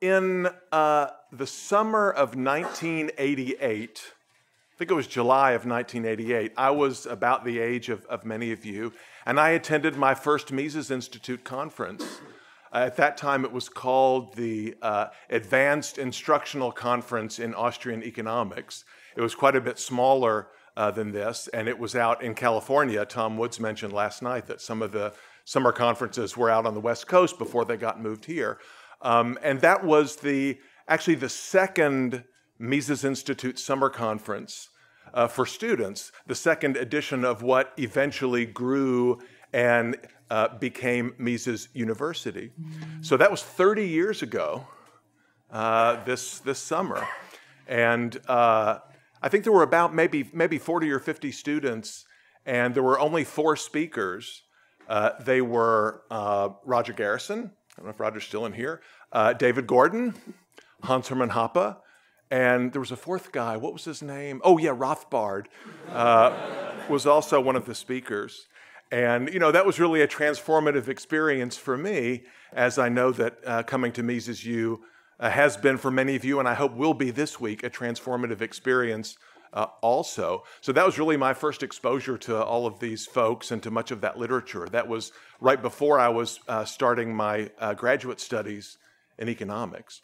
in the summer of 1988, I think it was July of 1988, I was about the age of many of you, and I attended my first Mises Institute conference. At that time, it was called the Advanced Instructional Conference in Austrian Economics. It was quite a bit smaller than this, and it was out in California. Tom Woods mentioned last night that some of the summer conferences were out on the West Coast before they got moved here. And that was actually the second Mises Institute summer conference for students, the second edition of what eventually grew and became Mises University. So that was 30 years ago this summer. And I think there were about maybe 40 or 50 students, and there were only 4 speakers. They were Roger Garrison, I don't know if Roger's still in here, David Gordon, Hans Hermann Hoppe, and there was a 4th guy. What was his name? Oh yeah, Rothbard was also one of the speakers. And, you know, that was really a transformative experience for me, as I know that coming to Mises U has been for many of you, and I hope will be this week, a transformative experience also. So that was really my first exposure to all of these folks and to much of that literature. That was right before I was starting my graduate studies in economics.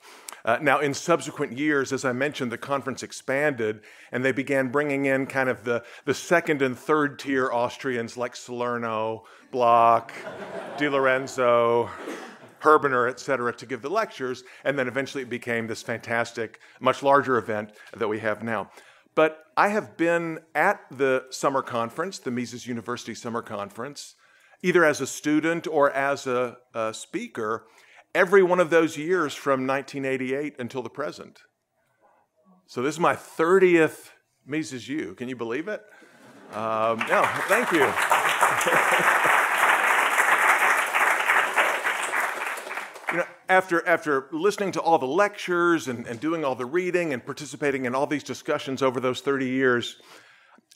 Now, in subsequent years, as I mentioned, the conference expanded, and they began bringing in kind of the second and third tier Austrians like Salerno, Bloch, Di Lorenzo, Herbener, et cetera, to give the lectures, and then eventually it became this fantastic, much larger event that we have now. But I have been at the summer conference, the Mises University Summer Conference, either as a student or as a speaker, every one of those years from 1988 until the present. So this is my 30th Mises U. Can you believe it? Yeah, thank you. You know, after listening to all the lectures and doing all the reading and participating in all these discussions over those 30 years,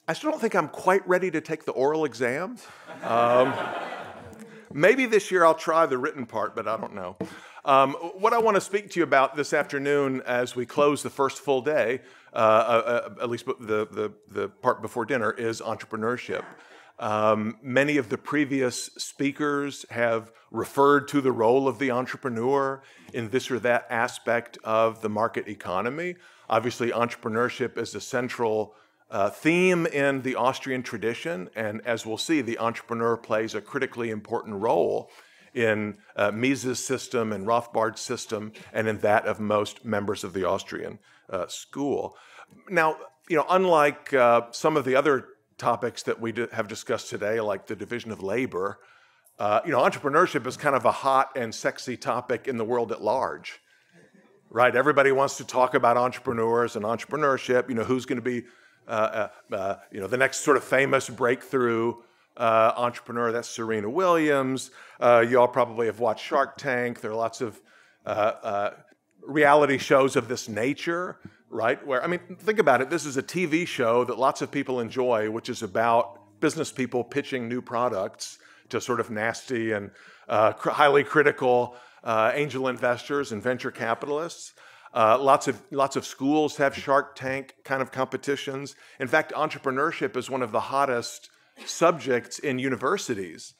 I still don't think I'm quite ready to take the oral exam. Maybe this year I'll try the written part, but I don't know. What I want to speak to you about this afternoon as we close the first full day, at least the part before dinner, is entrepreneurship. Many of the previous speakers have referred to the role of the entrepreneur in this or that aspect of the market economy. Obviously, entrepreneurship is a central theme in the Austrian tradition, and as we'll see, the entrepreneur plays a critically important role in Mises' system and Rothbard's system, and in that of most members of the Austrian school. Now, you know, unlike some of the other topics that we have discussed today, like the division of labor, you know, entrepreneurship is kind of a hot and sexy topic in the world at large, right? Everybody wants to talk about entrepreneurs and entrepreneurship. You know, who's going to be you know, the next sort of famous breakthrough entrepreneur, that's Serena Williams. You all probably have watched Shark Tank. There are lots of reality shows of this nature, right? Where, I mean, think about it. This is a TV show that lots of people enjoy, which is about business people pitching new products to sort of nasty and highly critical angel investors and venture capitalists. Lots of schools have Shark Tank kind of competitions. In fact, entrepreneurship is one of the hottest subjects in universities,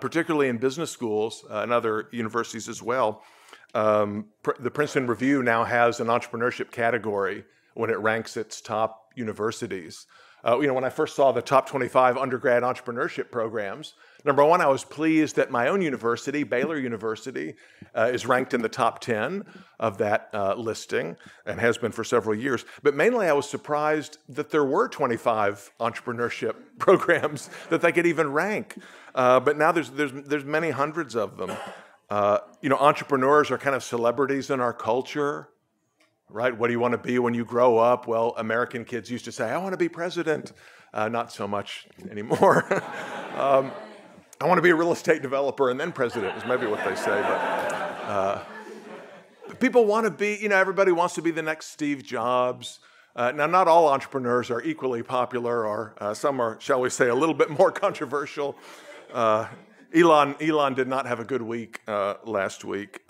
particularly in business schools and other universities as well. The Princeton Review now has an entrepreneurship category when it ranks its top universities. You know, when I first saw the top 25 undergrad entrepreneurship programs, #1, I was pleased that my own university, Baylor University, is ranked in the top 10 of that listing and has been for several years. But mainly I was surprised that there were 25 entrepreneurship programs that they could even rank. But now there's many hundreds of them. You know, entrepreneurs are kind of celebrities in our culture, right? What do you want to be when you grow up? Well, American kids used to say, I want to be president. Not so much anymore. I want to be a real estate developer and then president is maybe what they say, but people want to be, you know, everybody wants to be the next Steve Jobs. Now, not all entrepreneurs are equally popular, or some are, shall we say, a little bit more controversial. Elon did not have a good week last week.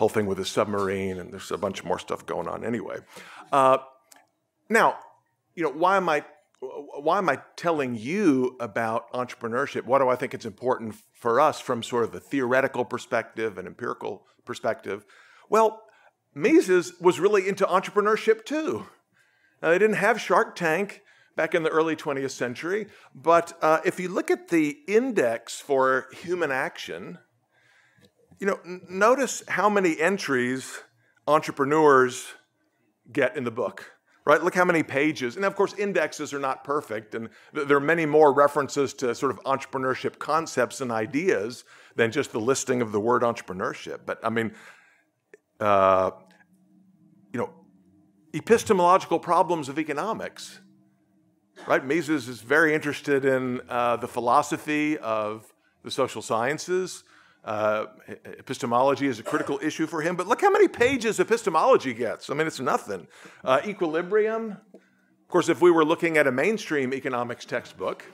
whole thing with his submarine, and there's a bunch more stuff going on anyway. Now, you know, why am I telling you about entrepreneurship? Why do I think it's important for us from sort of a theoretical perspective and empirical perspective? Well, Mises was really into entrepreneurship too. Now, they didn't have Shark Tank back in the early 20th century, but if you look at the index for Human Action, you know, notice how many entries entrepreneurs get in the book. Right? Look how many pages. And of course, indexes are not perfect, and there are many more references to sort of entrepreneurship concepts and ideas than just the listing of the word entrepreneurship. But I mean, you know, epistemological problems of economics, right? Mises is very interested in the philosophy of the social sciences. Epistemology is a critical issue for him, but look how many pages epistemology gets. I mean, it's nothing. Equilibrium, of course, if we were looking at a mainstream economics textbook,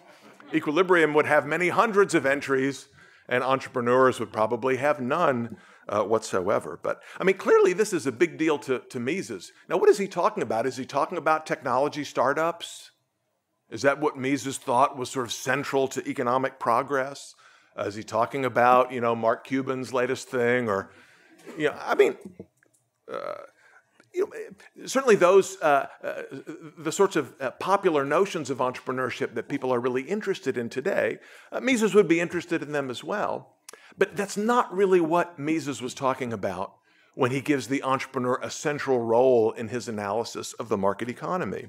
Equilibrium would have many hundreds of entries, and entrepreneurs would probably have none whatsoever. But I mean, clearly this is a big deal to Mises. Now, what is he talking about? Is he talking about technology startups? Is that what Mises thought was sort of central to economic progress? Is he talking about, you know, Mark Cuban's latest thing, or, you know, I mean, you know, certainly those, the sorts of popular notions of entrepreneurship that people are really interested in today, Mises would be interested in them as well. But that's not really what Mises was talking about when he gives the entrepreneur a central role in his analysis of the market economy.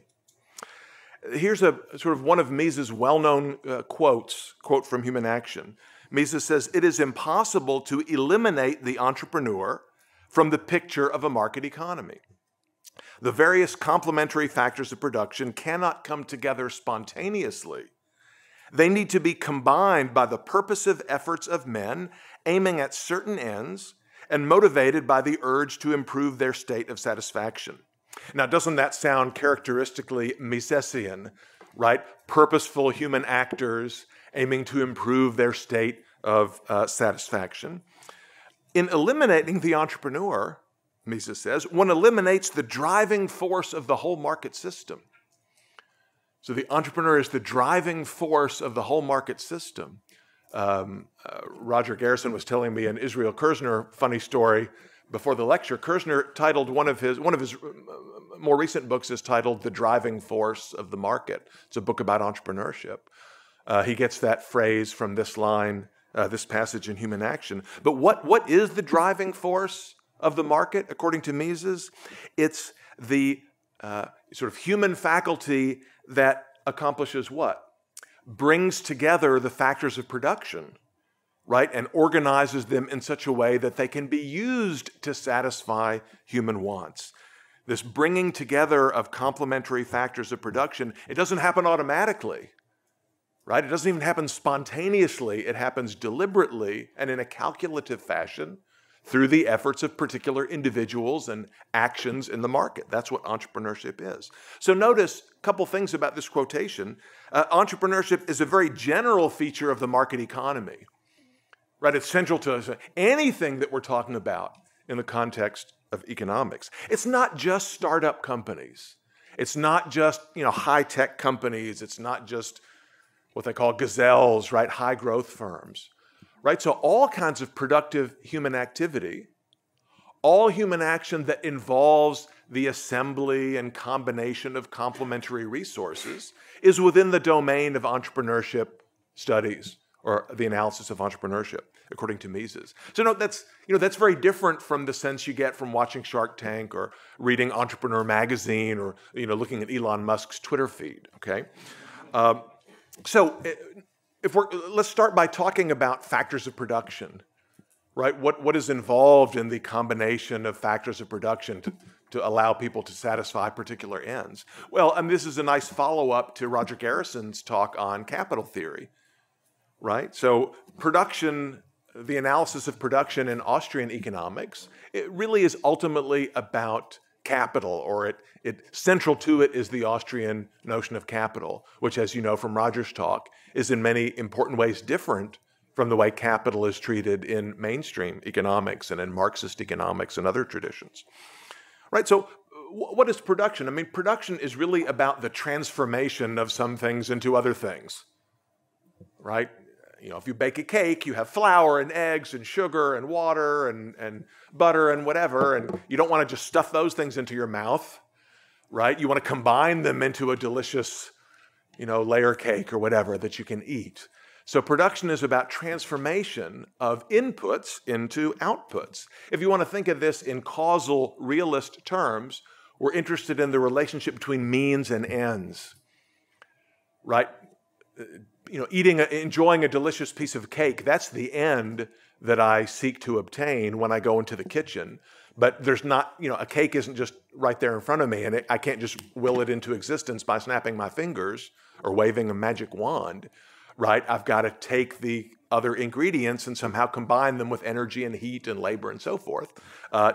Here's a sort of one of Mises' well-known quotes, quote from Human Action. Mises says, "It is impossible to eliminate the entrepreneur from the picture of a market economy. The various complementary factors of production cannot come together spontaneously. They need to be combined by the purposive efforts of men aiming at certain ends and motivated by the urge to improve their state of satisfaction." Now, doesn't that sound characteristically Misesian, right? Purposeful human actors aiming to improve their state of satisfaction. In eliminating the entrepreneur, Mises says, one eliminates the driving force of the whole market system. So the entrepreneur is the driving force of the whole market system. Roger Garrison was telling me an Israel Kirzner funny story before the lecture. Kirzner titled one of his more recent books is titled "The Driving Force of the Market." It's a book about entrepreneurship. He gets that phrase from this line, this passage in Human Action. But what is the driving force of the market, according to Mises? It's the sort of human faculty that accomplishes what? Brings together the factors of production, right, and organizes them in such a way that they can be used to satisfy human wants. This bringing together of complementary factors of production, it doesn't happen automatically, right? It doesn't even happen spontaneously. It happens deliberately and in a calculative fashion through the efforts of particular individuals and actions in the market. That's what entrepreneurship is. So notice a couple things about this quotation. Entrepreneurship is a very general feature of the market economy. Right, it's central to anything that we're talking about in the context of economics. It's not just startup companies. It's not just, you know, high-tech companies. It's not just what they call gazelles, right, high-growth firms. Right, so all kinds of productive human activity, all human action that involves the assembly and combination of complementary resources is within the domain of entrepreneurship studies, or the analysis of entrepreneurship, according to Mises. So no, that's, you know, that's very different from the sense you get from watching Shark Tank or reading Entrepreneur Magazine or, you know, looking at Elon Musk's Twitter feed, okay? So if we're, let's start by talking about factors of production, right? What is involved in the combination of factors of production to allow people to satisfy particular ends? Well, and this is a nice follow-up to Roger Garrison's talk on capital theory. Right? So production, the analysis of production in Austrian economics, it really is ultimately about capital, or it central to it is the Austrian notion of capital, which, as you know from Roger's talk, is in many important ways different from the way capital is treated in mainstream economics and in Marxist economics and other traditions. Right, so what is production? I mean, production is really about the transformation of some things into other things, right? You know, if you bake a cake, you have flour and eggs and sugar and water and butter and whatever, and you don't want to just stuff those things into your mouth, right? You want to combine them into a delicious, you know, layer cake or whatever that you can eat. So production is about transformation of inputs into outputs. If you want to think of this in causal realist terms, we're interested in the relationship between means and ends, right? You know, enjoying a delicious piece of cake, that's the end that I seek to obtain when I go into the kitchen. But there's not, you know, a cake isn't just right there in front of me, and I can't just will it into existence by snapping my fingers or waving a magic wand, right? I've got to take the other ingredients and somehow combine them with energy and heat and labor and so forth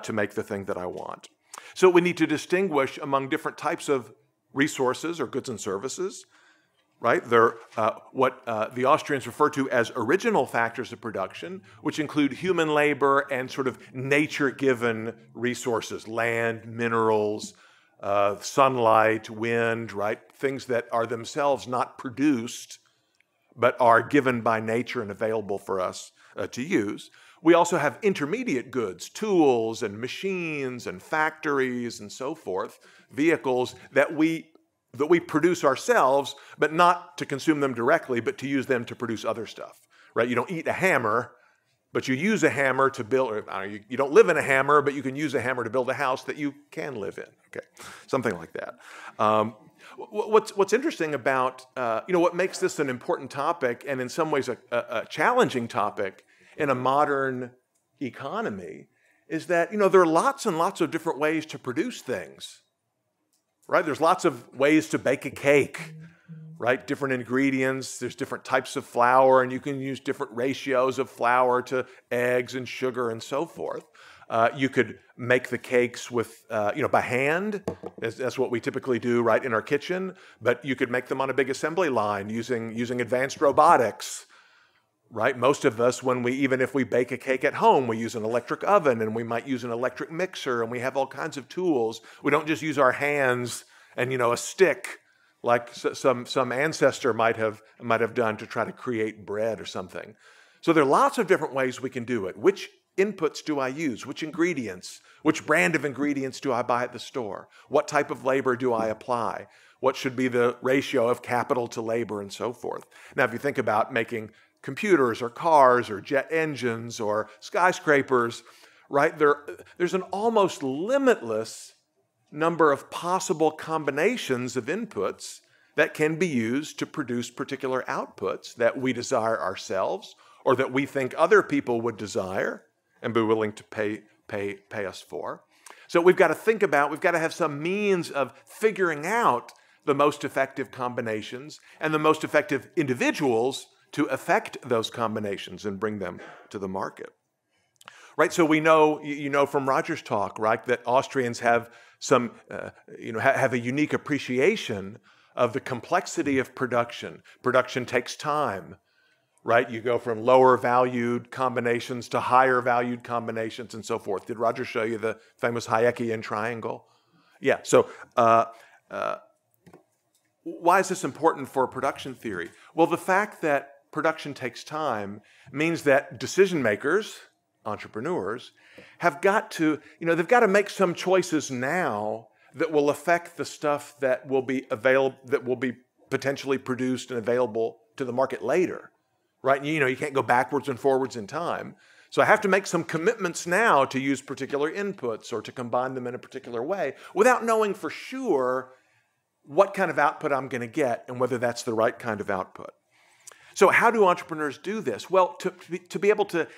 to make the thing that I want. So we need to distinguish among different types of resources or goods and services, right? They're what the Austrians refer to as original factors of production, which include human labor and sort of nature-given resources, land, minerals, sunlight, wind, right? Things that are themselves not produced, but are given by nature and available for us to use. We also have intermediate goods, tools and machines and factories and so forth, vehicles that we produce ourselves, but not to consume them directly, but to use them to produce other stuff, right? You don't eat a hammer, but you use a hammer to build, or I don't know, you don't live in a hammer, but you can use a hammer to build a house that you can live in, okay? Something like that. What's interesting about, you know, what makes this an important topic and in some ways a challenging topic in a modern economy is that, you know, there are lots and lots of different ways to produce things, right? There's lots of ways to bake a cake, right? Different ingredients, there's different types of flour, and you can use different ratios of flour to eggs and sugar and so forth. You could make the cakes with, you know, by hand. That's what we typically do, right, in our kitchen. But you could make them on a big assembly line using advanced robotics, right? Most of us, even if we bake a cake at home, we use an electric oven, and we might use an electric mixer, and we have all kinds of tools. We don't just use our hands and, you know, a stick like some ancestor might have done to try to create bread or something. So there are lots of different ways we can do it. Which inputs do I use? Which ingredients? Which brand of ingredients do I buy at the store? What type of labor do I apply? What should be the ratio of capital to labor and so forth? Now, if you think about making computers or cars or jet engines or skyscrapers, right, there's an almost limitless number of possible combinations of inputs that can be used to produce particular outputs that we desire ourselves or that we think other people would desire and be willing to pay us for. So we've got to have some means of figuring out the most effective combinations and the most effective individuals to affect those combinations and bring them to the market. Right, so we know, you know from Roger's talk, right, that Austrians have some, you know, have a unique appreciation of the complexity of production. Production takes time, right? You go from lower valued combinations to higher valued combinations and so forth. Did Roger show you the famous Hayekian triangle? Yeah, so why is this important for production theory? Well, the fact that production takes time means that decision makers, entrepreneurs, have got to, you know, they've got to make some choices now that will affect the stuff that will be available, that will be potentially produced and available to the market later. Right? You know, you can't go backwards and forwards in time. So I have to make some commitments now to use particular inputs or to combine them in a particular way without knowing for sure what kind of output I'm going to get and whether that's the right kind of output. So how do entrepreneurs do this? Well, to be able to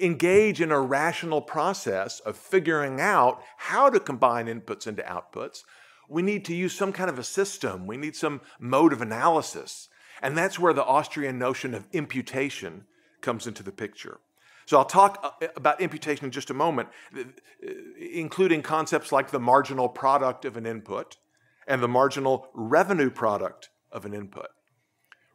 engage in a rational process of figuring out how to combine inputs into outputs, we need to use some kind of a system. We need some mode of analysis. And that's where the Austrian notion of imputation comes into the picture. So I'll talk about imputation in just a moment, including concepts like the marginal product of an input and the marginal revenue product of an input.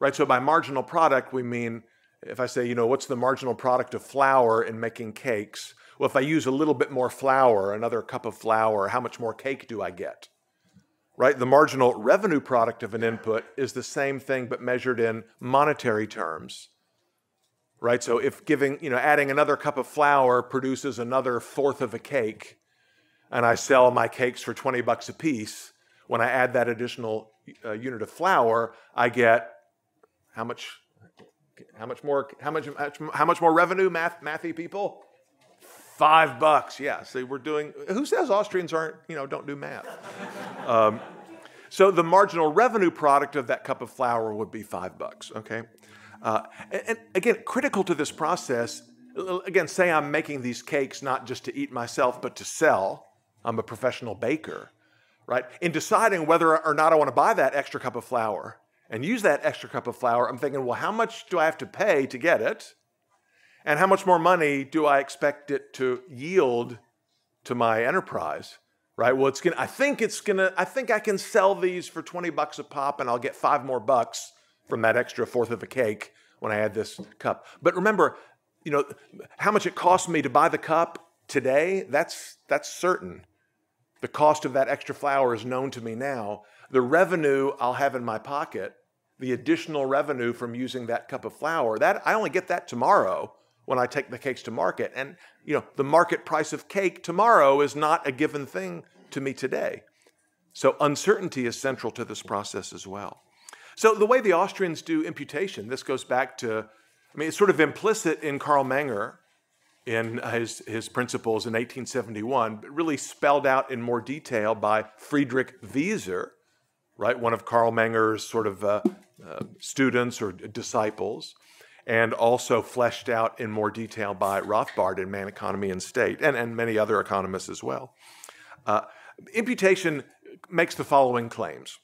Right? So by marginal product, we mean If I say, you know, what's the marginal product of flour in making cakes? Well, if I use a little bit more flour, another cup of flour, how much more cake do I get? Right? The marginal revenue product of an input is the same thing but measured in monetary terms. Right? So if giving, you know, adding another cup of flour produces another fourth of a cake, and I sell my cakes for 20 bucks a piece, when I add that additional unit of flour, I get how much? How much more revenue, mathy people? $5. Yeah. See, we're doing. Who says Austrians aren't? You know, don't do math. So the marginal revenue product of that cup of flour would be $5. Okay. And again, critical to this process. Again, say I'm making these cakes not just to eat myself, but to sell. I'm a professional baker, right? In deciding whether or not I want to buy that extra cup of flour and use that extra cup of flour, I'm thinking, well, how much do I have to pay to get it? And how much more money do I expect it to yield to my enterprise, right? Well, I think I can sell these for 20 bucks a pop and I'll get $5 more from that extra fourth of a cake when I add this cup. But remember, you know, how much it cost me to buy the cup today, that's certain. The cost of that extra flour is known to me now. The revenue I'll have in my pocket, the additional revenue from using that cup of flour, that I only get that tomorrow when I take the cakes to market. And, you know, the market price of cake tomorrow is not a given thing to me today. So uncertainty is central to this process as well. So the way the Austrians do imputation, this goes back to, I mean, it's sort of implicit in Karl Menger in his principles in 1871, but really spelled out in more detail by Friedrich Wieser, right? One of Karl Menger's sort of students or disciples, and also fleshed out in more detail by Rothbard in Man, Economy, and State, and many other economists as well. Imputation makes the following claims,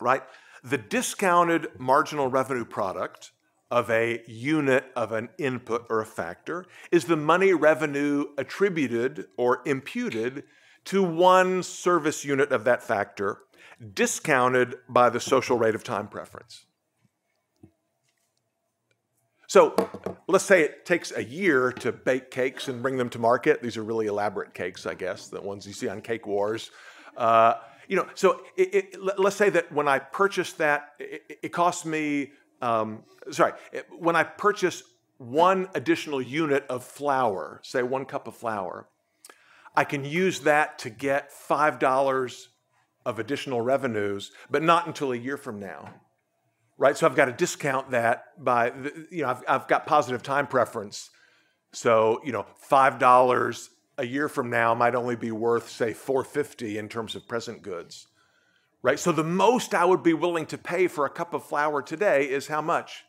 right? The discounted marginal revenue product of a unit of an input or a factor is the money revenue attributed or imputed to one service unit of that factor, discounted by the social rate of time preference. So let's say it takes a year to bake cakes and bring them to market. These are really elaborate cakes, I guess, the ones you see on Cake Wars. You know, so let's say that when I purchase that, it costs me when I purchase one additional unit of flour, say one cup of flour, I can use that to get $5 of additional revenues, but not until a year from now, right? So I've got to discount that by, you know, I've got positive time preference. So, you know, $5 a year from now might only be worth, say, $4.50 in terms of present goods. Right? So the most I would be willing to pay for a cup of flour today is how much?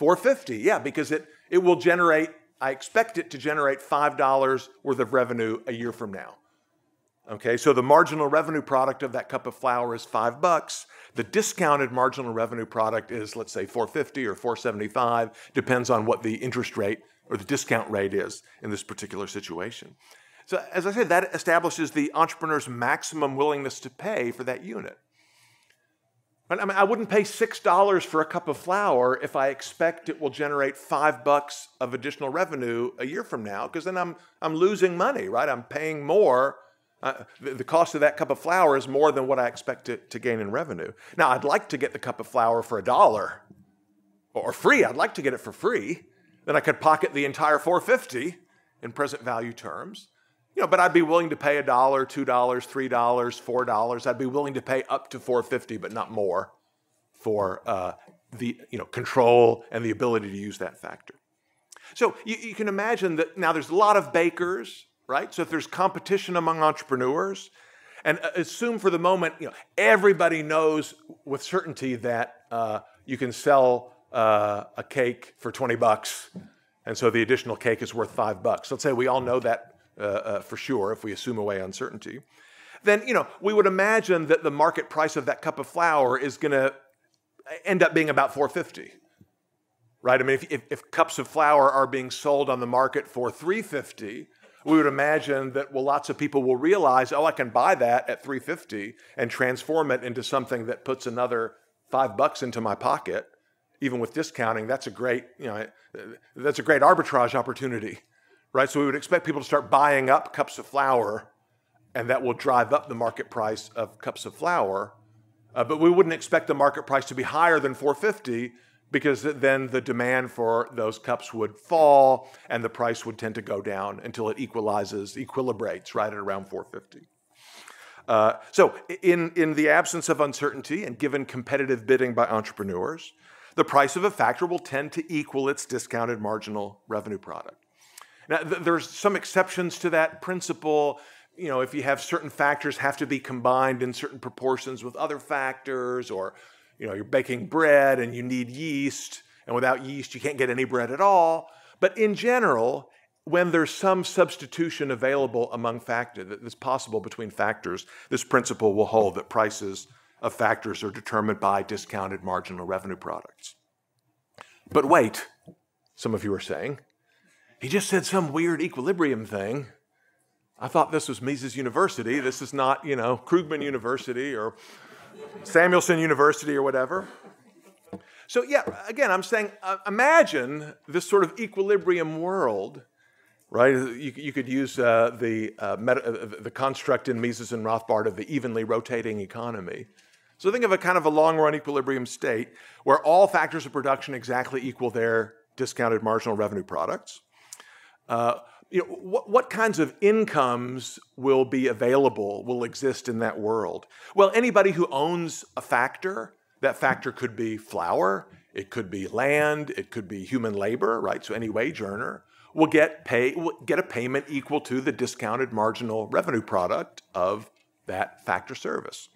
$4.50, yeah, because it will generate, I expect it to generate $5 worth of revenue a year from now. Okay, so the marginal revenue product of that cup of flour is $5. The discounted marginal revenue product is, let's say, $4.50 or $4.75, depends on what the interest rate or the discount rate is in this particular situation. So as I said, that establishes the entrepreneur's maximum willingness to pay for that unit. I mean, I wouldn't pay $6 for a cup of flour if I expect it will generate $5 of additional revenue a year from now, because then I'm losing money, right? I'm paying more. The cost of that cup of flour is more than what I expect to gain in revenue. Now, I'd like to get the cup of flour for $1 or free. I'd like to get it for free. Then I could pocket the entire $4.50 in present value terms. You know, but I'd be willing to pay $1, $2, $3, $4. I'd be willing to pay up to $4.50, but not more, for the, you know, control and the ability to use that factor. So you can imagine that now there's a lot of bakers, right? So if there's competition among entrepreneurs, and assume for the moment, you know, everybody knows with certainty that you can sell a cake for 20 bucks, and so the additional cake is worth $5. Let's say we all know that. For sure, if we assume away uncertainty, then, you know, we would imagine that the market price of that cup of flour is going to end up being about $4.50, right? I mean, if cups of flour are being sold on the market for $3.50, we would imagine that, well, lots of people will realize, oh, I can buy that at $3.50 and transform it into something that puts another $5 into my pocket even with discounting, that's a great, that's a great arbitrage opportunity, right? So we would expect people to start buying up cups of flour, and that will drive up the market price of cups of flour. But we wouldn't expect the market price to be higher than $4.50, because then the demand for those cups would fall, and the price would tend to go down until it equilibrates right at around $4.50. So in the absence of uncertainty and given competitive bidding by entrepreneurs, the price of a factor will tend to equal its discounted marginal revenue product. Now, there's some exceptions to that principle. You know, if you have certain factors have to be combined in certain proportions with other factors, or, you're baking bread and you need yeast, and without yeast you can't get any bread at all. But in general, when there's some substitution available among factors that's possible between factors, this principle will hold that prices of factors are determined by discounted marginal revenue products. But wait, some of you are saying, he just said some weird equilibrium thing. I thought this was Mises University. This is not, Krugman University or Samuelson University or whatever. So yeah, again, I'm saying, imagine this sort of equilibrium world. Right, you could use the construct in Mises and Rothbard of the evenly rotating economy. So think of a kind of a long-run equilibrium state where all factors of production exactly equal their discounted marginal revenue products. What kinds of incomes will be available, will exist in that world? Well, anybody who owns a factor, that factor could be flour, it could be land, it could be human labor, right? So any wage earner will get a payment equal to the discounted marginal revenue product of that factor service.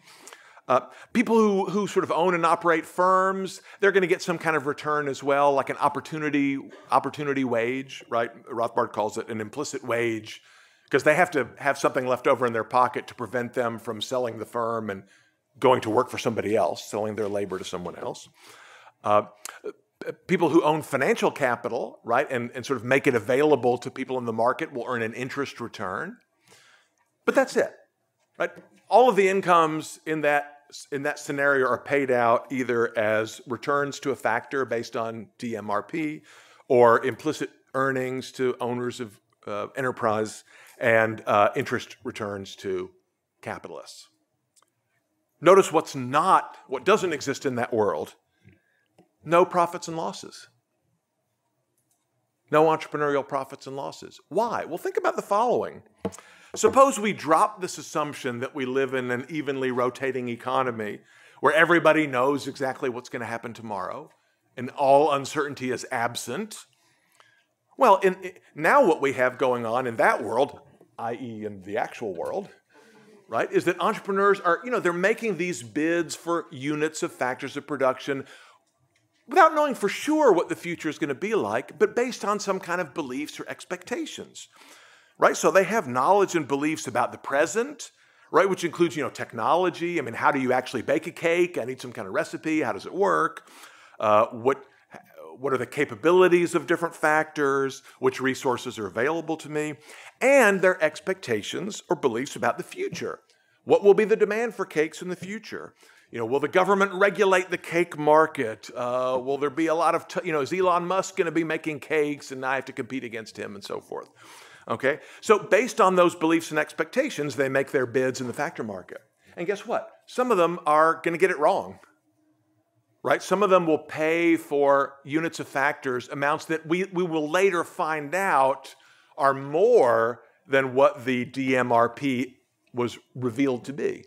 People who sort of own and operate firms, they're going to get some kind of return as well, like an opportunity wage, right? Rothbard calls it an implicit wage, because they have to have something left over in their pocket to prevent them from selling the firm and going to work for somebody else, selling their labor to someone else. People who own financial capital, right, and sort of make it available to people in the market will earn an interest return. But that's it, right? All of the incomes in that scenario are paid out either as returns to a factor based on DMRP or implicit earnings to owners of enterprise and interest returns to capitalists. Notice what doesn't exist in that world. No profits and losses. No entrepreneurial profits and losses. Why? Well, think about the following. Suppose we drop this assumption that we live in an evenly rotating economy where everybody knows exactly what's going to happen tomorrow and all uncertainty is absent. Well, now what we have going on in that world, i.e. in the actual world, right, is that entrepreneurs are, they're making these bids for units of factors of production without knowing for sure what the future is going to be like, but based on some kind of beliefs or expectations, right? So they have knowledge and beliefs about the present, right? Which includes, technology. I mean, how do you actually bake a cake? I need some kind of recipe. How does it work? What are the capabilities of different factors? Which resources are available to me? And their expectations or beliefs about the future. What will be the demand for cakes in the future? Will the government regulate the cake market? Will there be a lot of, is Elon Musk going to be making cakes and I have to compete against him and so forth? Okay, so based on those beliefs and expectations, they make their bids in the factor market. And guess what? Some of them are going to get it wrong, right? Some of them will pay for units of factors, amounts that we will later find out are more than what the DMRP was revealed to be.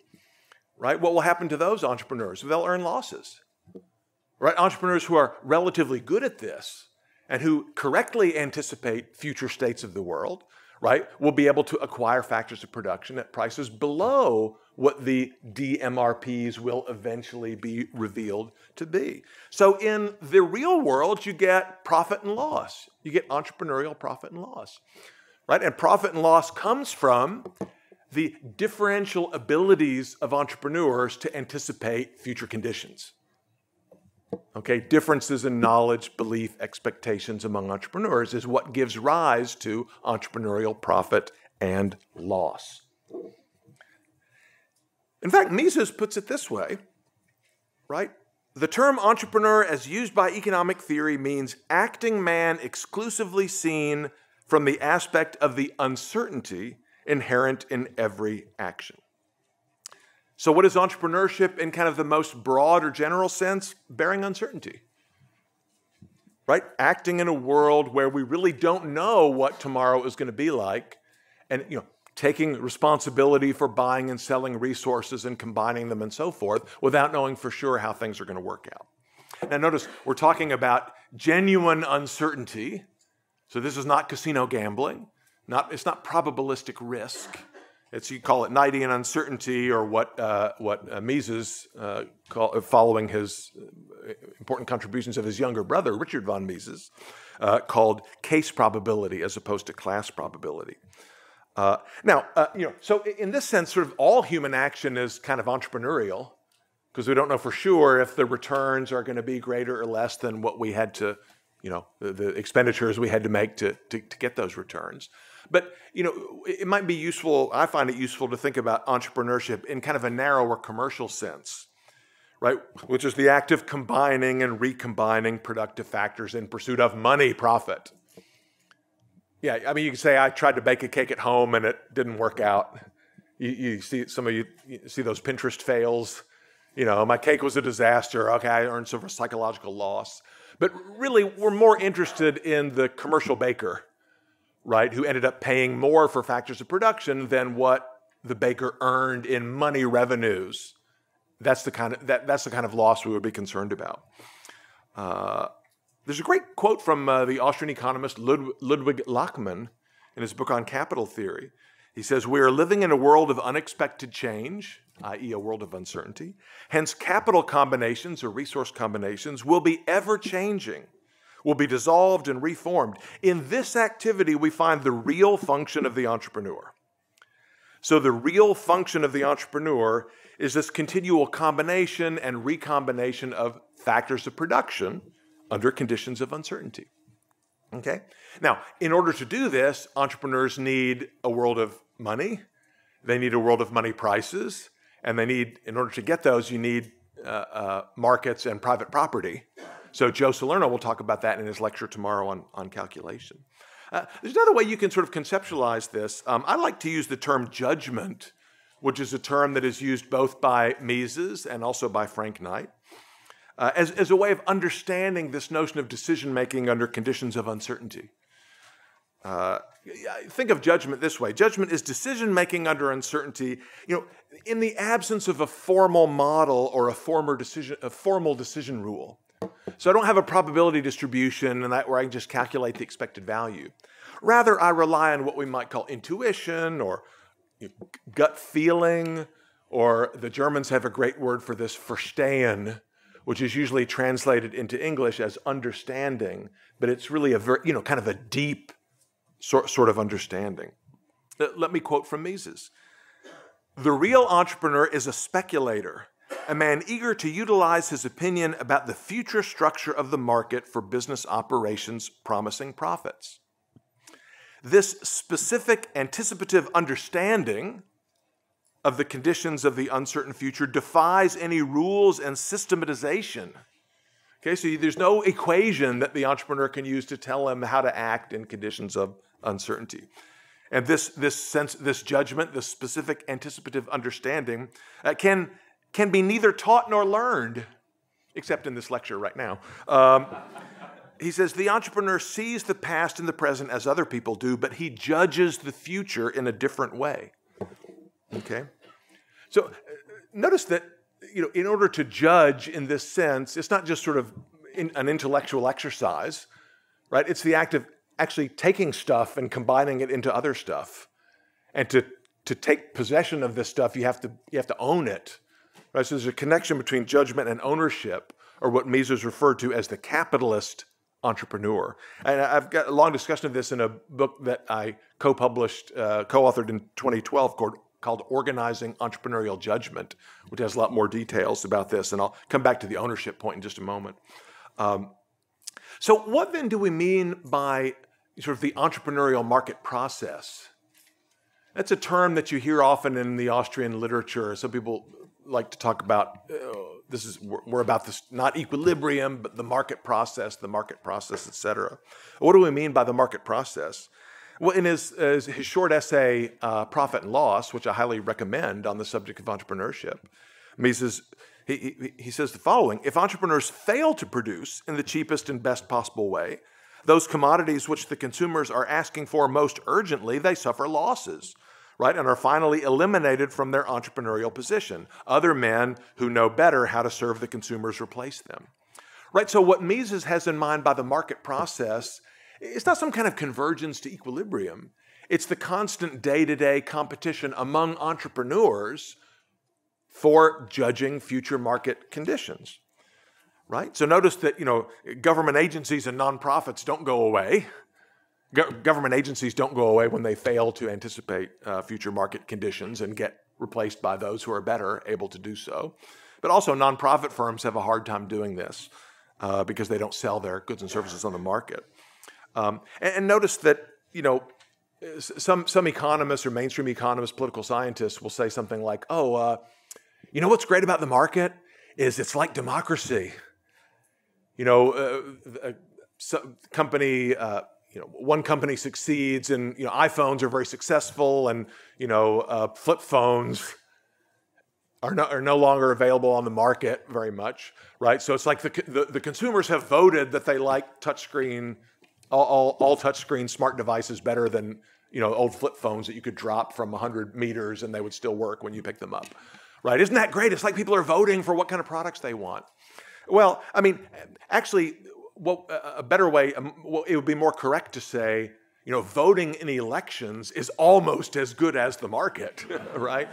Right? What will happen to those entrepreneurs? They'll earn losses. Right? Entrepreneurs who are relatively good at this and who correctly anticipate future states of the world, right, will be able to acquire factors of production at prices below what the DMRPs will eventually be revealed to be. So in the real world, you get profit and loss. You get entrepreneurial profit and loss. Right? And profit and loss comes from the differential abilities of entrepreneurs to anticipate future conditions. Okay, differences in knowledge, belief, expectations among entrepreneurs is what gives rise to entrepreneurial profit and loss. In fact, Mises puts it this way, right? The term entrepreneur as used by economic theory means acting man exclusively seen from the aspect of the uncertainty inherent in every action. So what is entrepreneurship in kind of the most broad or general sense? Bearing uncertainty, right? Acting in a world where we really don't know what tomorrow is going to be like, and taking responsibility for buying and selling resources and combining them and so forth without knowing for sure how things are going to work out. Now notice we're talking about genuine uncertainty. So this is not casino gambling. It's not probabilistic risk. You call it Knightian uncertainty, or what Mises following his important contributions of his younger brother, Richard von Mises, called case probability as opposed to class probability. So in this sense, sort of all human action is kind of entrepreneurial because we don't know for sure if the returns are going to be greater or less than what we had to, the expenditures we had to make to get those returns. But, it might be useful, I find it useful to think about entrepreneurship in kind of a narrower commercial sense, right? Which is the act of combining and recombining productive factors in pursuit of money, profit. Yeah, I mean, you can say I tried to bake a cake at home and it didn't work out. You see, some of you see those Pinterest fails. My cake was a disaster. Okay, I earned some psychological loss. But really, we're more interested in the commercial baker, right, who ended up paying more for factors of production than what the baker earned in money revenues. That's the kind of loss we would be concerned about. There's a great quote from the Austrian economist Ludwig Lachmann in his book on capital theory. He says, "We are living in a world of unexpected change, i.e. a world of uncertainty. Hence, capital combinations or resource combinations will be ever-changing, will be dissolved and reformed. In this activity, we find the real function of the entrepreneur." So the real function of the entrepreneur is this continual combination and recombination of factors of production under conditions of uncertainty, okay? Now, in order to do this, entrepreneurs need a world of money. They need a world of money prices, and they need, in order to get those, you need markets and private property. So Joe Salerno will talk about that in his lecture tomorrow on calculation. There's another way you can sort of conceptualize this. I like to use the term judgment, which is a term that is used both by Mises and also by Frank Knight, as a way of understanding this notion of decision-making under conditions of uncertainty. Think of judgment this way. Judgment is decision-making under uncertainty, in the absence of a formal model or a formal decision rule. So I don't have a probability distribution where I can just calculate the expected value. Rather, I rely on what we might call intuition or gut feeling, or the Germans have a great word for this, Verstehen, which is usually translated into English as understanding, but it's really a kind of a deep sort of understanding. Let me quote from Mises. "The real entrepreneur is a speculator, a man eager to utilize his opinion about the future structure of the market for business operations promising profits. This specific anticipative understanding of the conditions of the uncertain future defies any rules and systematization." Okay, so there's no equation that the entrepreneur can use to tell him how to act in conditions of uncertainty. And this judgment, this specific anticipative understanding, can be neither taught nor learned, except in this lecture right now. He says, "The entrepreneur sees the past and the present as other people do, but he judges the future in a different way." Okay, so notice that in order to judge in this sense, it's not just sort of an intellectual exercise, right? It's the act of actually taking stuff and combining it into other stuff, and to take possession of this stuff, you have to own it, right? So there's a connection between judgment and ownership, or what Mises referred to as the capitalist entrepreneur. And I've got a long discussion of this in a book that I co-authored in 2012 called Organizing Entrepreneurial Judgment, which has a lot more details about this, and I'll come back to the ownership point in just a moment. So what then do we mean by sort of the entrepreneurial market process? That's a term that you hear often in the Austrian literature. Some people like to talk about, this is, we're about this, not equilibrium, but the market process, et cetera. What do we mean by the market process? Well, in his short essay, Profit and Loss, which I highly recommend on the subject of entrepreneurship, Mises, he says the following: if entrepreneurs fail to produce in the cheapest and best possible way those commodities which the consumers are asking for most urgently, they suffer losses, right, and are finally eliminated from their entrepreneurial position. Other men who know better how to serve the consumers replace them, right? So what Mises has in mind by the market process, it's not some kind of convergence to equilibrium. It's the constant day-to-day competition among entrepreneurs for judging future market conditions, right? So notice that, you know, government agencies and nonprofits don't go away. Government agencies don't go away when they fail to anticipate future market conditions and get replaced by those who are better able to do so. But also nonprofit firms have a hard time doing this because they don't sell their goods and services on the market. And notice that, you know, some economists or mainstream economists, political scientists will say something like, oh, you know what's great about the market is it's like democracy. You know, one company succeeds, and you know iPhones are very successful, and you know flip phones are no longer available on the market very much, right? So it's like the consumers have voted that they like touchscreen, all touchscreen smart devices better than you know old flip phones that you could drop from 100 meters and they would still work when you pick them up. Right? Isn't that great? It's like people are voting for what kind of products they want. Well, I mean, actually, well, a better way, well, it would be more correct to say, you know, voting in elections is almost as good as the market, right?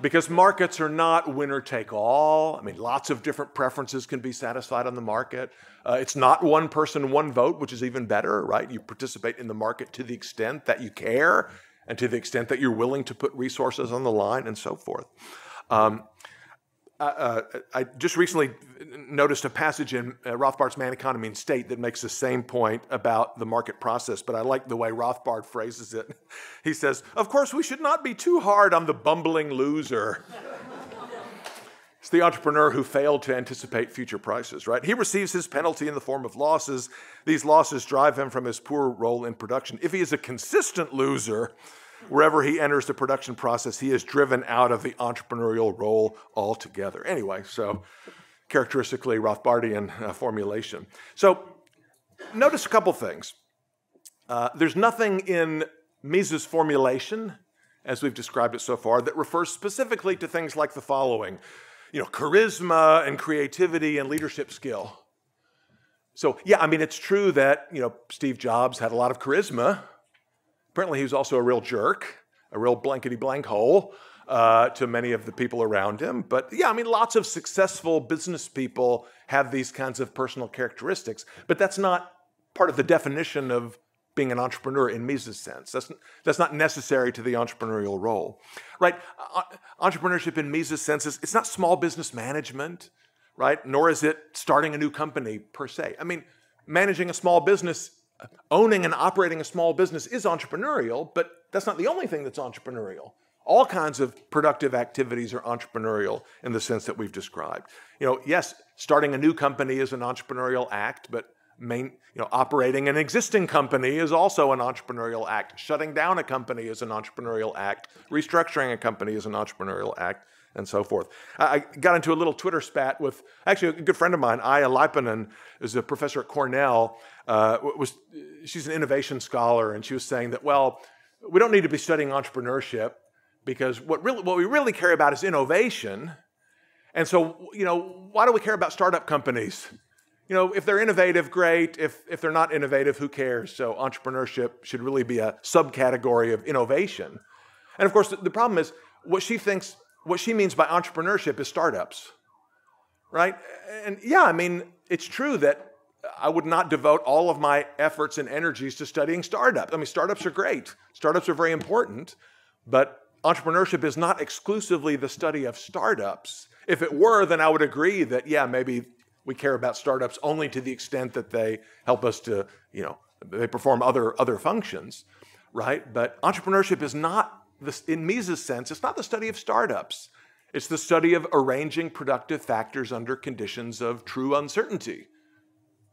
Because markets are not winner take all. I mean, lots of different preferences can be satisfied on the market. It's not one person, one vote, which is even better, right? You participate in the market to the extent that you care and to the extent that you're willing to put resources on the line and so forth. I just recently noticed a passage in Rothbard's Man, Economy, and State that makes the same point about the market process, but I like the way Rothbard phrases it. He says, of course, we should not be too hard on the bumbling loser. It's the entrepreneur who failed to anticipate future prices, right? He receives his penalty in the form of losses. These losses drive him from his poor role in production. If he is a consistent loser, wherever he enters the production process, he is driven out of the entrepreneurial role altogether. Anyway, so characteristically Rothbardian formulation. So notice a couple things. There's nothing in Mises' formulation, as we've described it so far, that refers specifically to things like the following, you know, charisma and creativity and leadership skill. So yeah, I mean, it's true that, you know, Steve Jobs had a lot of charisma. Apparently, he was also a real jerk, a real blankety-blank hole to many of the people around him. But yeah, I mean, lots of successful business people have these kinds of personal characteristics, but that's not part of the definition of being an entrepreneur in Mises' sense. That's not necessary to the entrepreneurial role, right? Entrepreneurship in Mises' sense is, it's not small business management, right? Nor is it starting a new company per se. I mean, managing a small business, owning and operating a small business is entrepreneurial, but that's not the only thing that's entrepreneurial. All kinds of productive activities are entrepreneurial in the sense that we've described. You know, yes, starting a new company is an entrepreneurial act, but operating an existing company is also an entrepreneurial act. Shutting down a company is an entrepreneurial act. Restructuring a company is an entrepreneurial act, and so forth. I got into a little Twitter spat with, actually a good friend of mine, Aya Leiponen, who's a professor at Cornell. She's an innovation scholar, and she was saying that, well, we don't need to be studying entrepreneurship because what we really care about is innovation. And so, you know, why do we care about startup companies? You know, if they're innovative, great. If they're not innovative, who cares? So entrepreneurship should really be a subcategory of innovation. And of course, the problem is what she means by entrepreneurship is startups, right? And yeah, I mean, it's true that I would not devote all of my efforts and energies to studying startups. I mean, startups are great. Startups are very important, but entrepreneurship is not exclusively the study of startups. If it were, then I would agree that, yeah, maybe we care about startups only to the extent that they help us to, you know, they perform other functions, right? But entrepreneurship is not, in Mises' sense, it's not the study of startups. It's the study of arranging productive factors under conditions of true uncertainty,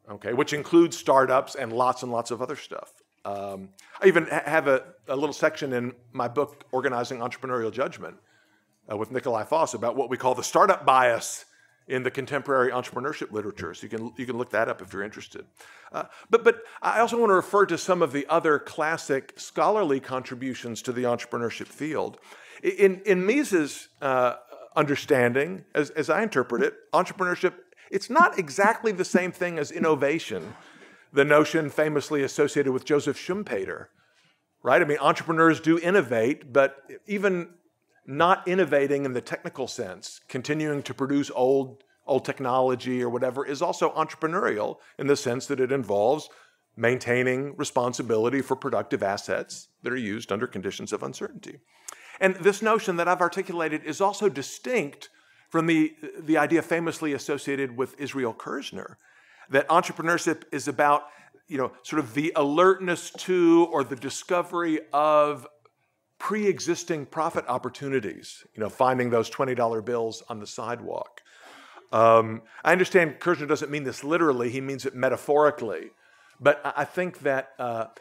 okay, which includes startups and lots of other stuff. I even have a little section in my book, Organizing Entrepreneurial Judgment, with Nikolai Foss about what we call the startup bias in the contemporary entrepreneurship literature. So you can look that up if you're interested. But I also want to refer to some of the other classic scholarly contributions to the entrepreneurship field. In Mises' understanding, as I interpret it, entrepreneurship, it's not exactly the same thing as innovation, the notion famously associated with Joseph Schumpeter, right? I mean, entrepreneurs do innovate, but even not innovating in the technical sense, continuing to produce old technology or whatever, is also entrepreneurial in the sense that it involves maintaining responsibility for productive assets that are used under conditions of uncertainty. And this notion that I've articulated is also distinct from the idea famously associated with Israel Kirzner, that entrepreneurship is about, you know, sort of the alertness to or the discovery of pre-existing profit opportunities, you know, finding those $20 bills on the sidewalk. I understand Kirzner doesn't mean this literally, he means it metaphorically. But I think that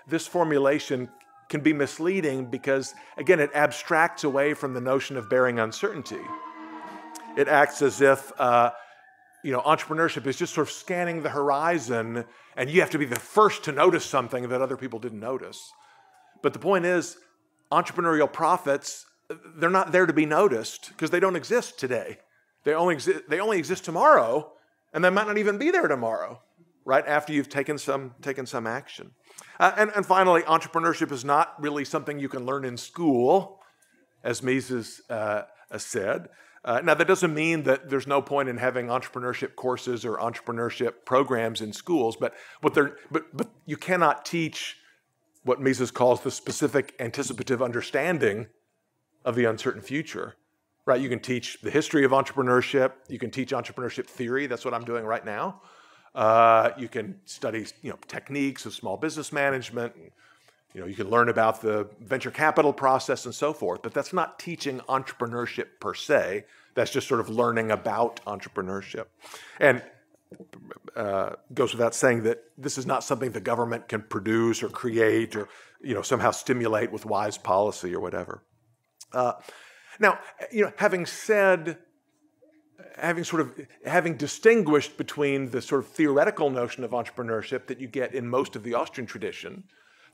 this formulation can be misleading because, again, it abstracts away from the notion of bearing uncertainty. It acts as if you know, entrepreneurship is just sort of scanning the horizon, and you have to be the first to notice something that other people didn't notice. But the point is, entrepreneurial profits, they're not there to be noticed because they don't exist today. They only exist tomorrow, and they might not even be there tomorrow, right, after you've taken some action. And finally, entrepreneurship is not really something you can learn in school, as Mises said. Now, that doesn't mean that there's no point in having entrepreneurship courses or entrepreneurship programs in schools, but you cannot teach what Mises calls the specific anticipative understanding of the uncertain future, right? You can teach the history of entrepreneurship. You can teach entrepreneurship theory. That's what I'm doing right now. You can study, you know, techniques of small business management. And, you know, you can learn about the venture capital process and so forth, but that's not teaching entrepreneurship per se. That's just sort of learning about entrepreneurship. And goes without saying that this is not something the government can produce or create or, you know, somehow stimulate with wise policy or whatever. Now, you know, having distinguished between the sort of theoretical notion of entrepreneurship that you get in most of the Austrian tradition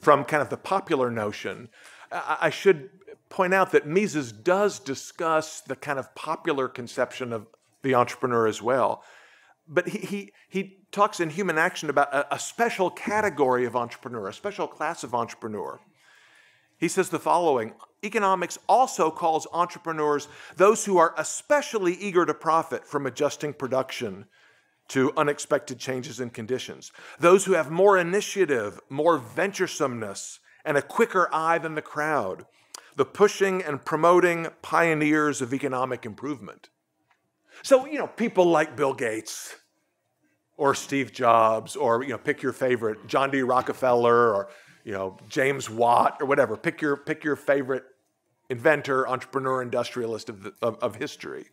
from kind of the popular notion, I should point out that Mises does discuss the kind of popular conception of the entrepreneur as well. But he talks in Human Action about a special category of entrepreneur, a special class of entrepreneur. He says the following: economics also calls entrepreneurs those who are especially eager to profit from adjusting production to unexpected changes in conditions, those who have more initiative, more venturesomeness, and a quicker eye than the crowd, the pushing and promoting pioneers of economic improvement. So, you know, people like Bill Gates or Steve Jobs or, you know, pick your favorite, John D. Rockefeller or, you know, James Watt or whatever. Pick your favorite inventor, entrepreneur, industrialist of history.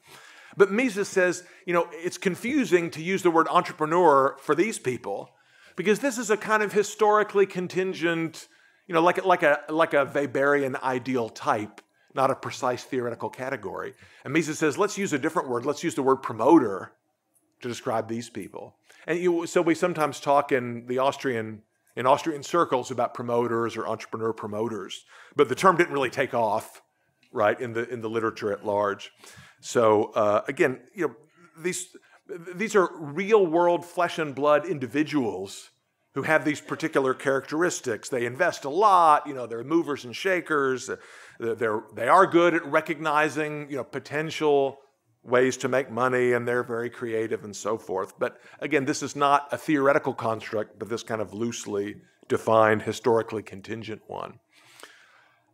But Mises says, you know, it's confusing to use the word entrepreneur for these people because this is a kind of historically contingent, you know, like a Weberian ideal type, not a precise theoretical category. And Mises says, let's use a different word. Let's use the word promoter to describe these people. And so we sometimes talk in Austrian circles about promoters or entrepreneur promoters, but the term didn't really take off, right, in the literature at large. So again, you know, these are real-world flesh-and-blood individuals who have these particular characteristics. They invest a lot. You know, they're movers and shakers. They are good at recognizing, you know, potential ways to make money, and they're very creative and so forth. But again, this is not a theoretical construct, but this kind of loosely defined, historically contingent one.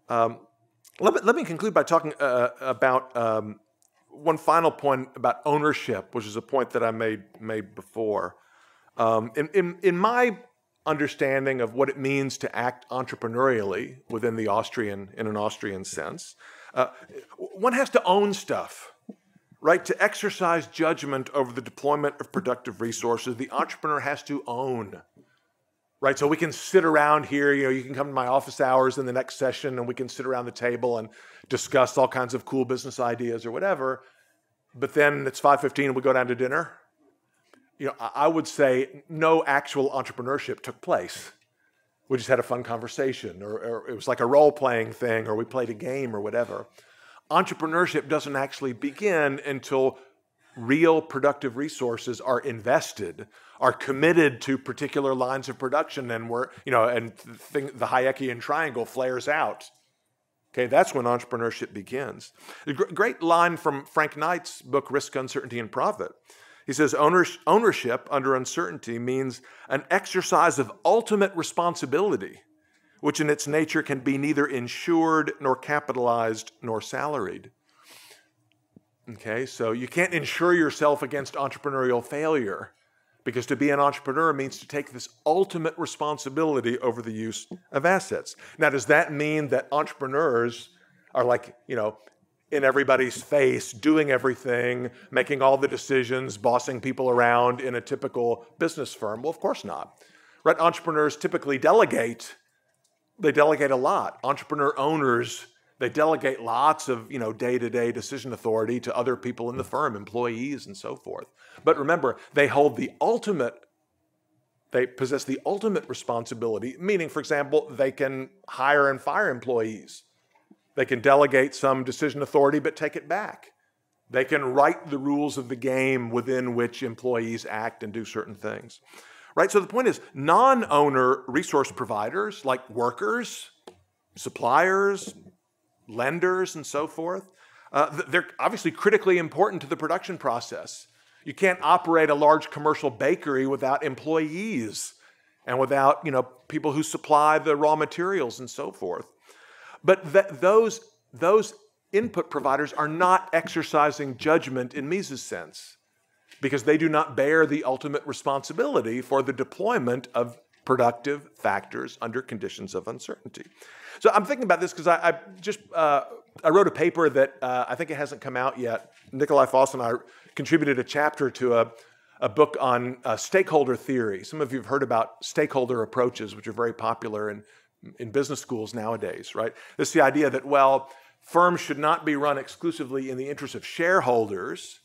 Let me conclude by talking about one final point about ownership, which is a point that I made before. In my understanding of what it means to act entrepreneurially within the Austrian, in an Austrian sense, one has to own stuff. right? To exercise judgment over the deployment of productive resources, the entrepreneur has to own, right? So we can sit around here, you know, you can come to my office hours in the next session and we can sit around the table and discuss all kinds of cool business ideas or whatever. But then it's 5:15 and we go down to dinner. You know, I would say no actual entrepreneurship took place. We just had a fun conversation, or it was like a role-playing thing, or we played a game or whatever. Entrepreneurship doesn't actually begin until real productive resources are invested, are committed to particular lines of production, and we're, you know, and the Hayekian triangle flares out. Okay, that's when entrepreneurship begins. A great line from Frank Knight's book, Risk, Uncertainty, and Profit. He says, ownership under uncertainty means an exercise of ultimate responsibility, which in its nature can be neither insured, nor capitalized, nor salaried. Okay, so you can't insure yourself against entrepreneurial failure, because to be an entrepreneur means to take this ultimate responsibility over the use of assets. Now, does that mean that entrepreneurs are like, you know, in everybody's face, doing everything, making all the decisions, bossing people around in a typical business firm? Well, of course not. Right? Entrepreneurs typically delegate. They delegate a lot. Entrepreneur owners, they delegate lots of, you know, day-to-day decision authority to other people in the firm, employees and so forth. But remember, they possess the ultimate responsibility, meaning, for example, they can hire and fire employees. They can delegate some decision authority, but take it back. They can write the rules of the game within which employees act and do certain things, right? So the point is, non-owner resource providers like workers, suppliers, lenders, and so forth, they're obviously critically important to the production process. You can't operate a large commercial bakery without employees and without, you know, people who supply the raw materials and so forth. But those input providers are not exercising judgment in Mises' sense, because they do not bear the ultimate responsibility for the deployment of productive factors under conditions of uncertainty. So I'm thinking about this because I wrote a paper that I think it hasn't come out yet. Nikolai Foss and I contributed a chapter to a book on stakeholder theory. Some of you have heard about stakeholder approaches, which are very popular in business schools nowadays, right? It's the idea that, well, firms should not be run exclusively in the interest of shareholders,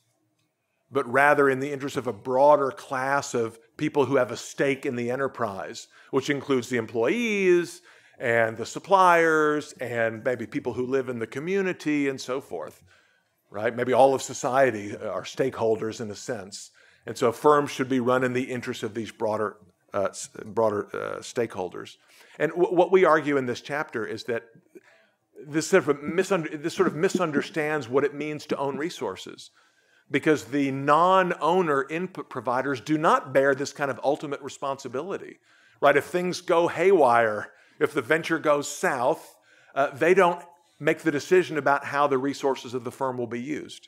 but rather in the interest of a broader class of people who have a stake in the enterprise, which includes the employees and the suppliers and maybe people who live in the community and so forth, right? Maybe all of society are stakeholders in a sense. And so firms should be run in the interest of these broader stakeholders. And what we argue in this chapter is that this sort of misunderstands what it means to own resources, because the non-owner input providers do not bear this kind of ultimate responsibility, right? If things go haywire, if the venture goes south, they don't make the decision about how the resources of the firm will be used,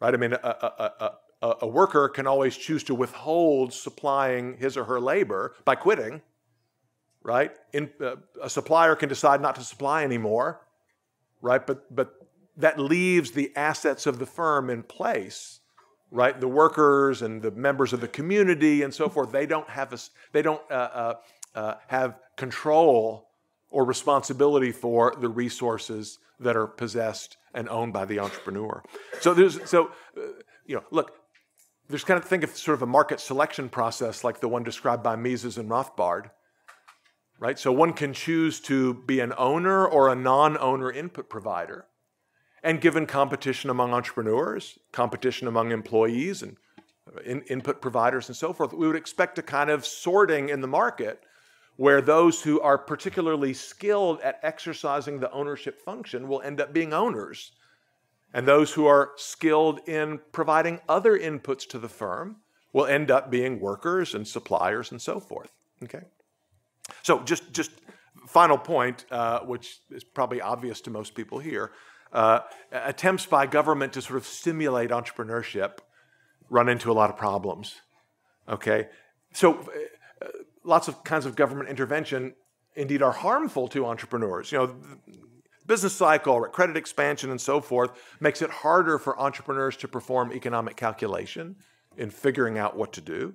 right? I mean, a worker can always choose to withhold supplying his or her labor by quitting, right? A supplier can decide not to supply anymore, right? But that leaves the assets of the firm in place, right? The workers and the members of the community and so forth, they don't have control or responsibility for the resources that are possessed and owned by the entrepreneur. So there's kind of, think of sort of a market selection process like the one described by Mises and Rothbard, right? So one can choose to be an owner or a non-owner input provider. And given competition among entrepreneurs, competition among employees and input providers and so forth, we would expect a kind of sorting in the market where those who are particularly skilled at exercising the ownership function will end up being owners. And those who are skilled in providing other inputs to the firm will end up being workers and suppliers and so forth, okay? So just final point, which is probably obvious to most people here, attempts by government to sort of stimulate entrepreneurship run into a lot of problems, okay? So lots of kinds of government intervention indeed are harmful to entrepreneurs. You know, business cycle or at credit expansion and so forth, makes it harder for entrepreneurs to perform economic calculation in figuring out what to do.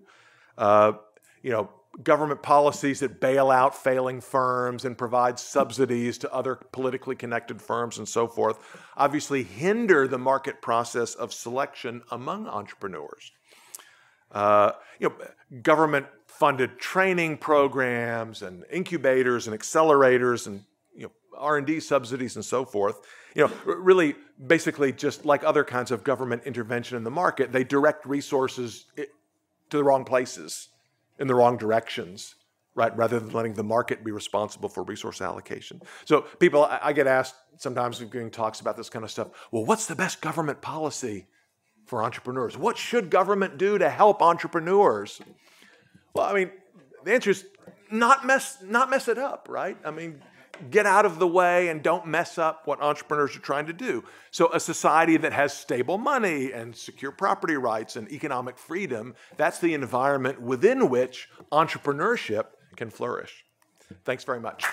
Government policies that bail out failing firms and provide subsidies to other politically connected firms and so forth obviously hinder the market process of selection among entrepreneurs. Government-funded training programs and incubators and accelerators and R&D subsidies and so forth, really basically just like other kinds of government intervention in the market, they direct resources to the wrong places, in the wrong directions, right? Rather than letting the market be responsible for resource allocation. So people, I get asked sometimes giving talks about this kind of stuff, well, what's the best government policy for entrepreneurs? What should government do to help entrepreneurs? Well, I mean, the answer is not mess it up, right? I mean, get out of the way and don't mess up what entrepreneurs are trying to do. So a society that has stable money and secure property rights and economic freedom, that's the environment within which entrepreneurship can flourish. Thanks very much.